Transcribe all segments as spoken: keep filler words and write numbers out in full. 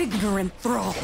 ignorant thrall.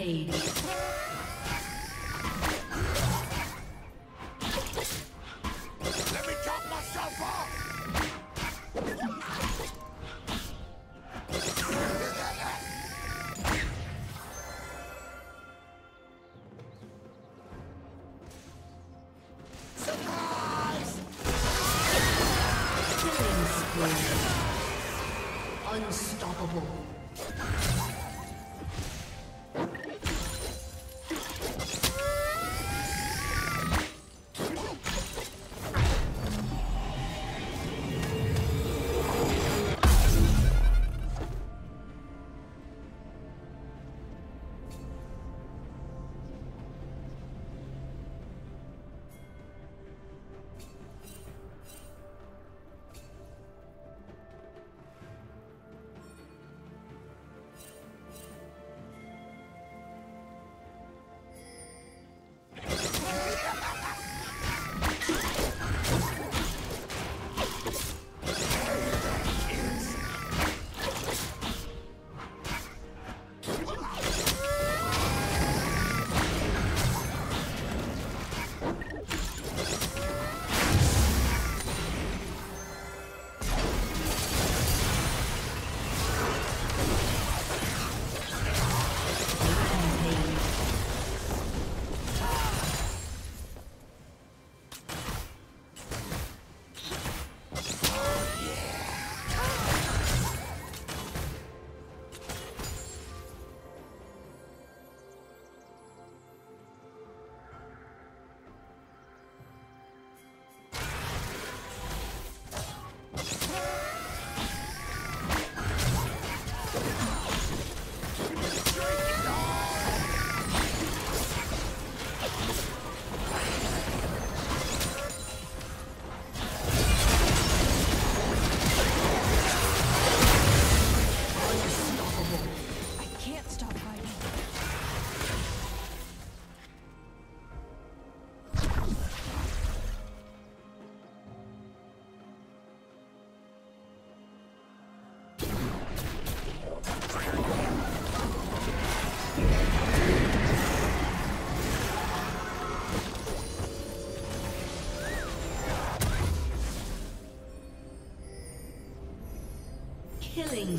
Rampage. Killing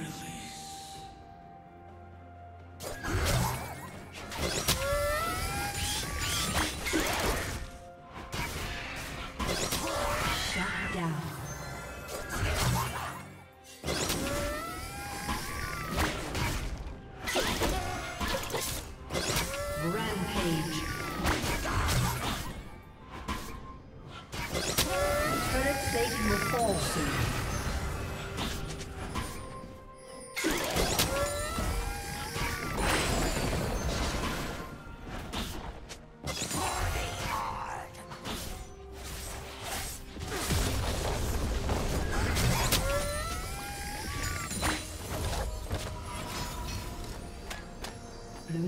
Blue